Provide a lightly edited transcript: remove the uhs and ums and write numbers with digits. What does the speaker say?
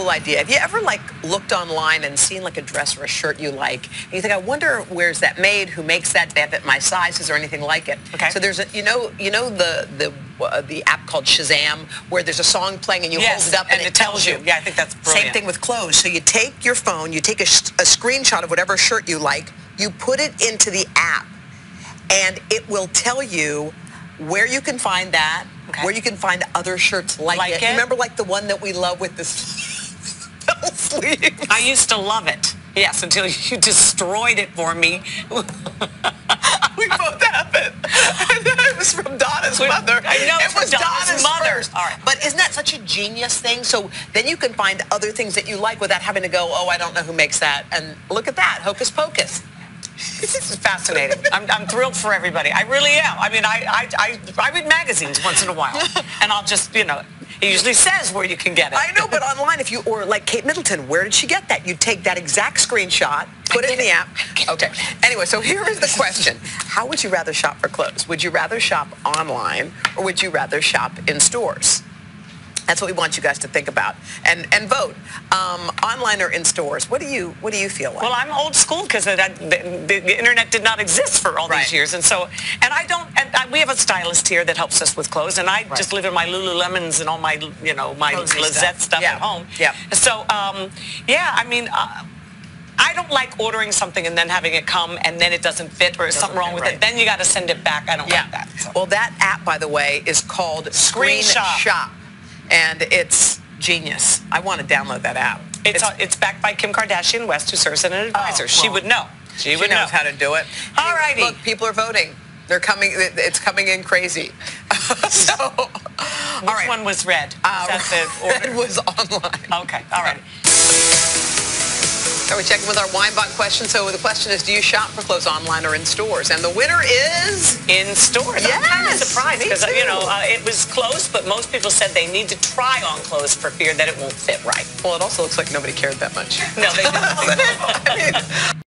Cool idea. Have you ever like looked online and seen like a dress or a shirt you like, and you think, I wonder where's that made? Who makes that? They have it in my sizes or anything like it. Okay. So there's a, you know the app called Shazam, where there's a song playing and you hold it up and it tells you. Yeah, I think that's brilliant. Same thing with clothes. So you take your phone, you take a screenshot of whatever shirt you like, you put it into the app, and it will tell you where you can find that, where you can find other shirts like it. Remember like the one that we love with this. I used to love it. Yes, until you destroyed it for me. We both have it. It was from Donna's mother. I know it was Donna's mother. All right. But isn't that such a genius thing? So then you can find other things that you like without having to go, oh, I don't know who makes that. And look at that, hocus pocus. This is fascinating. I'm thrilled for everybody. I really am. I mean, I read magazines once in a while, and I'll just, it usually says where you can get it. I know, but online, if you, or like Kate Middleton, where did she get that? You take that exact screenshot, put it in the app. Okay. Anyway, so here is the question. How would you rather shop for clothes? Would you rather shop online, or would you rather shop in stores? That's what we want you guys to think about and vote online or in stores. What do you feel like? Well, I'm old school because the internet did not exist for all these years, and we have a stylist here that helps us with clothes, and I just live in my Lululemons and all my my Lizette stuff at home. Yeah. So I mean. I don't like ordering something and then having it come and then it doesn't fit or something wrong with it. Then you got to send it back. I don't like that. So. Well, that app, by the way, is called Screenshop. And it's genius. I want to download that app. It's backed by Kim Kardashian West, who serves as an advisor. Well, she would know. She knows how to do it. All righty. Look, people are voting. They're coming. It's coming in crazy. So, which one was red? Red was online. Okay. All right. So we're checking with our Winebot question. So the question is, do you shop for clothes online or in stores? And the winner is... in stores. Yes, I'm kind of surprised because, it was close, but most people said they need to try on clothes for fear that it won't fit right. Well, it also looks like nobody cared that much. No, they didn't. I mean...